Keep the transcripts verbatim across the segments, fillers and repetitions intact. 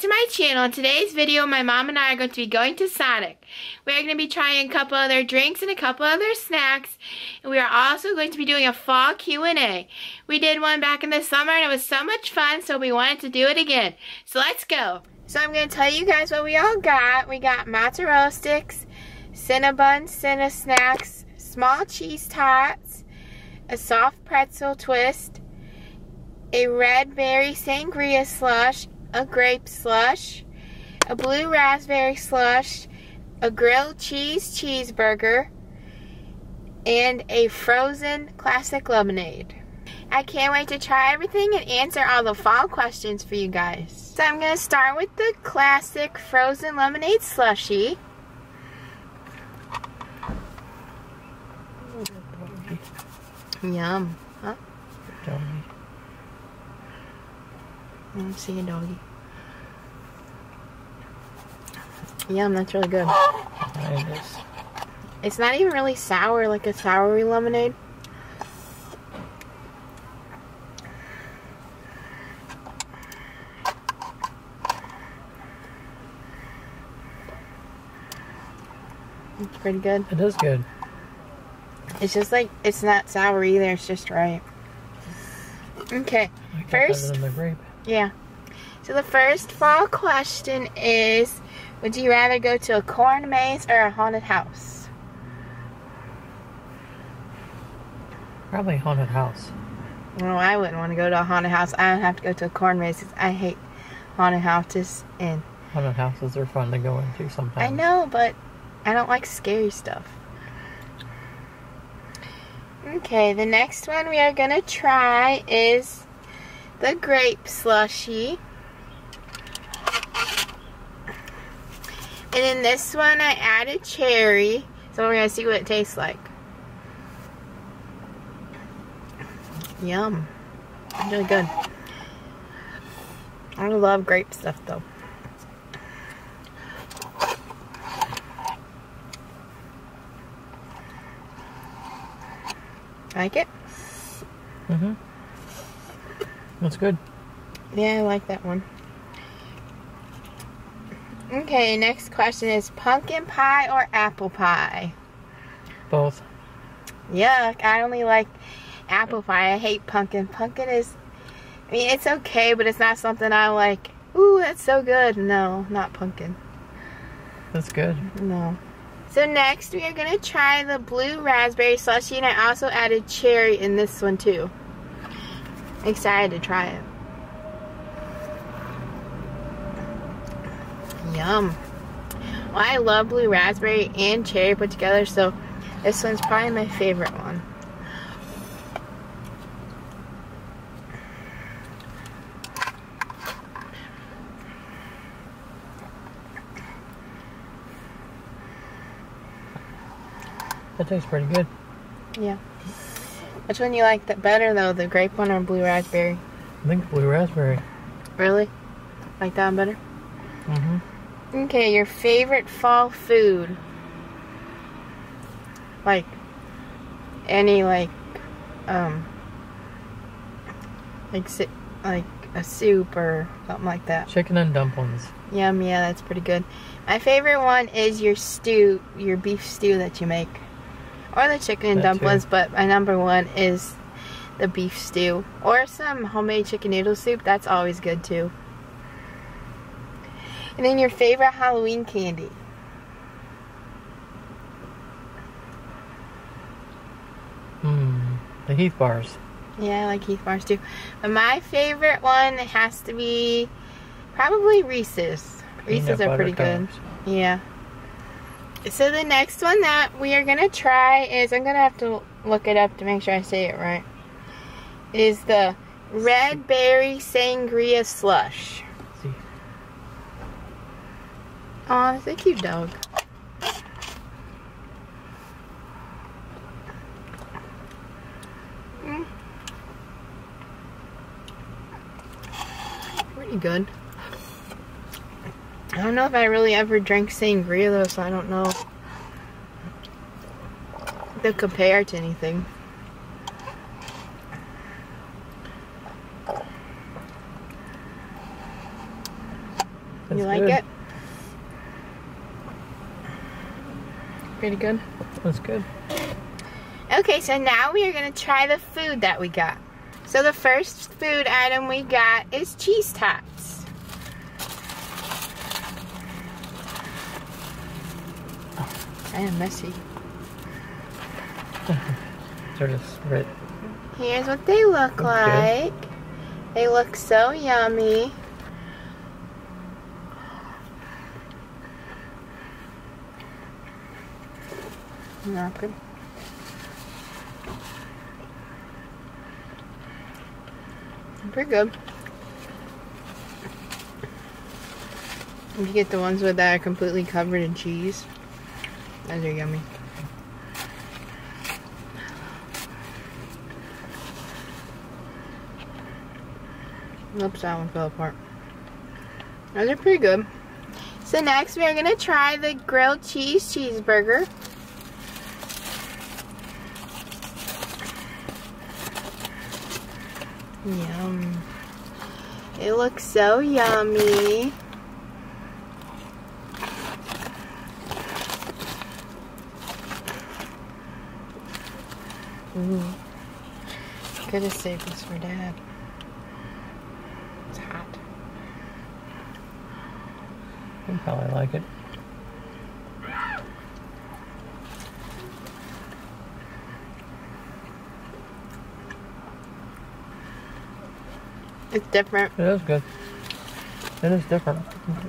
back to my channel. In today's video, my mom and I are going to be going to Sonic. We are going to be trying a couple other drinks and a couple other snacks. And we are also going to be doing a fall Q and A. We did one back in the summer and it was so much fun, so we wanted to do it again. So let's go. So I'm going to tell you guys what we all got. We got mozzarella sticks, Cinnabon, Cinnasnacks, small cheese tots, a soft pretzel twist, a red berry sangria slush, a grape slush, a blue raspberry slush, a grilled cheese cheeseburger, and a frozen classic lemonade. I can't wait to try everything and answer all the fall questions for you guys. So I'm going to start with the classic frozen lemonade slushie. Yum, huh? I'm seeing doggy. Yum, that's really good. It's not even really sour, like a soury lemonade. It's pretty good. It is good. It's just like, it's not sour either, it's just right. Okay, first. Better than the grape. Yeah. So the first fall question is, would you rather go to a corn maze or a haunted house? Probably a haunted house. No, I wouldn't want to go to a haunted house. I don't have to go to a corn maze. I hate haunted houses. And haunted houses are fun to go into sometimes. I know, but I don't like scary stuff. Okay, the next one we are going to try is the grape slushie. And in this one I added cherry. So we're going to see what it tastes like. Yum. It's really good. I love grape stuff though. Like it? Mm-hmm. That's good. Yeah, I like that one. Okay, next question is pumpkin pie or apple pie? Both. Yuck, I only like apple pie. I hate pumpkin. Pumpkin is, I mean, it's okay, but it's not something I like. Ooh, that's so good. No, not pumpkin. That's good. No. So next we are going to try the blue raspberry slushie, and I also added cherry in this one too. Excited to try it. Yum. Well, I love blue raspberry and cherry put together, so this one's probably my favorite one. That tastes pretty good. Yeah. Which one you like that better though, the grape one or blue raspberry? I think blue raspberry. Really? Like that one better? Mm-hmm. Okay, your favorite fall food. Like, any like, um, like, like a soup or something like that. Chicken and dumplings. Yum, yeah, that's pretty good. My favorite one is your stew, your beef stew that you make. Or the chicken and dumplings, but my number one is the beef stew. Or some homemade chicken noodle soup, that's always good too. And then your favorite Halloween candy. Hmm, the Heath Bars. Yeah, I like Heath Bars too. But my favorite one has to be probably Reese's. Reese's are pretty good. Yeah. So the next one that we are going to try is, I'm going to have to look it up to make sure I say it right, is the red berry sangria slush. See. Aw, that's a cute dog. Mm. Pretty good. I don't know if I really ever drank sangria though, so I don't know if they'll compare to anything. You like good. it? Pretty good? That's good. Okay, so now we are gonna try the food that we got. So the first food item we got is cheese tots. Oh. Kind of messy. Sort of right. Here's what they look That's like. Good. They look so yummy. Not good. Pretty good. If you get the ones with that are completely covered in cheese, those are yummy. Oops, that one fell apart. Those are pretty good. So next we are gonna try the grilled cheese cheeseburger. Yum. It looks so yummy. Ooh. Could have saved this for Dad. It's hot. He'll probably like it. It's different. It is good. It is different.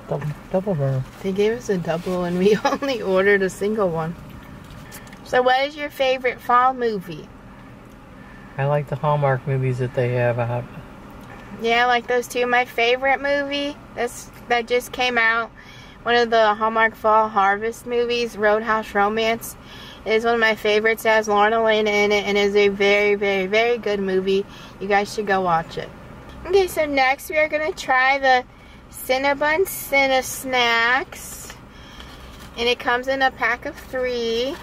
Double, double burger. They gave us a double and we only ordered a single one. So what is your favorite fall movie? I like the Hallmark movies that they have out. Yeah, I like those two. My favorite movie that's, that just came out, one of the Hallmark Fall Harvest movies, Roadhouse Romance, is one of my favorites. It has Lorna Lane in it and is a very, very, very good movie. You guys should go watch it. Okay, so next we are going to try the Cinnabon Cinnasnacks, and it comes in a pack of three,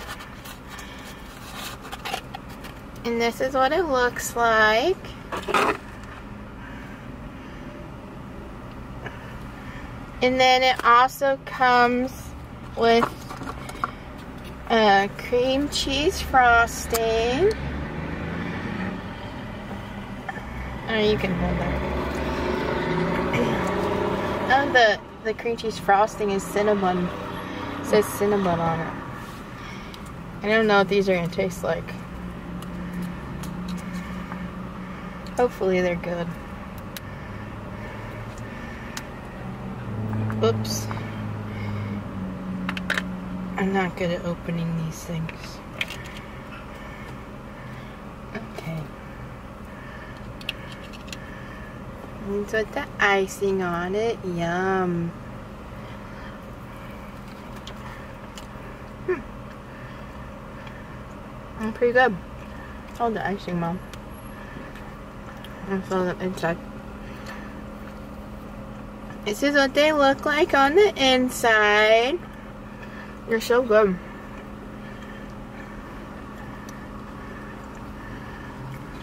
and this is what it looks like. And then it also comes with uh, cream cheese frosting. Oh, you can hold that. Oh, the, the cream cheese frosting is Cinnabon. It says Cinnabon on it. I don't know what these are going to taste like. Hopefully they're good. Oops. I'm not good at opening these things. Okay. With the icing on it, yum. Hmm. Pretty good. Oh, the icing, Mom. I saw the inside. This is what they look like on the inside. They're so good.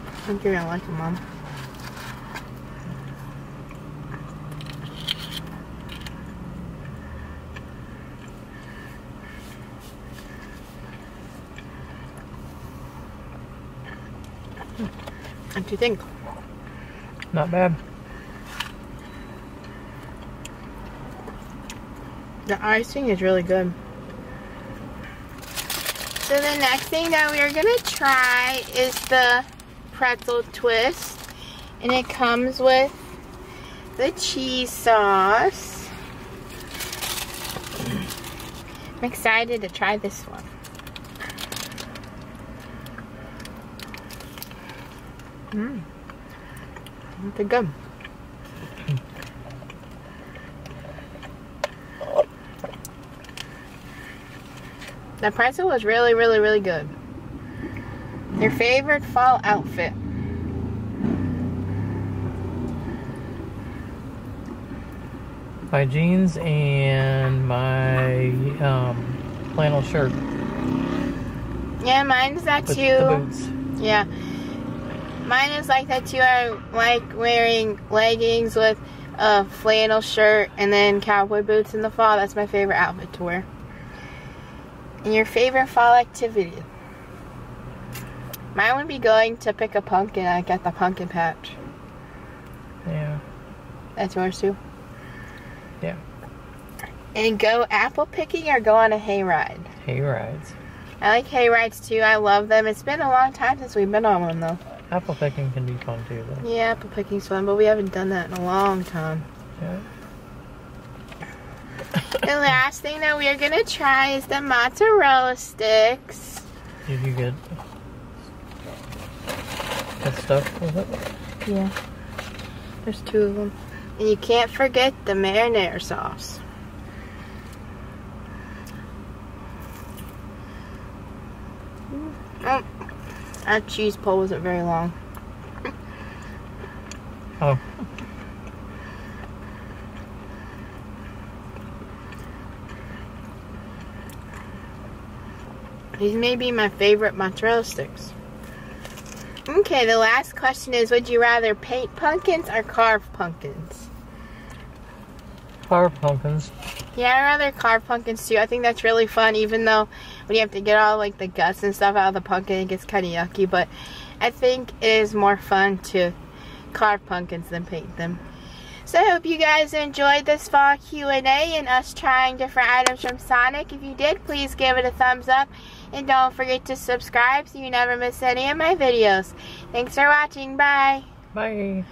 I think you're gonna like them, Mom. What do you think? Not bad. The icing is really good. So the next thing that we are going to try is the pretzel twist. And it comes with the cheese sauce. I'm excited to try this one. Mmm. That's good. The pretzel was really, really, really good. Your favorite fall outfit? My jeans and my um, flannel shirt. Yeah, mine's that With too. The boots. Yeah. Mine is like that too. I like wearing leggings with a flannel shirt, and then cowboy boots in the fall. That's my favorite outfit to wear. And your favorite fall activity? Mine would be going to pick a pumpkin, like at the pumpkin patch. Yeah. That's yours too? Yeah. And go apple picking or go on a hay ride? Hay rides. I like hay rides too. I love them. It's been a long time since we've been on one though. Apple picking can be fun too though. Yeah, apple picking's fun, but we haven't done that in a long time. Yeah. The last thing that we are going to try is the mozzarella sticks. Did you get that stuff with it? Yeah. There's two of them. And you can't forget the marinara sauce. Mm. Our cheese pole wasn't very long. Oh. These may be my favorite mozzarella sticks. Okay, the last question is, would you rather paint pumpkins or carve pumpkins? Carve pumpkins. Yeah, I'd rather carve pumpkins too. I think that's really fun, even though when you have to get all like the guts and stuff out of the pumpkin, it gets kind of yucky, but I think it is more fun to carve pumpkins than paint them. So I hope you guys enjoyed this fall Q and A and us trying different items from Sonic. If you did, please give it a thumbs up. And don't forget to subscribe so you never miss any of my videos. Thanks for watching. Bye. Bye.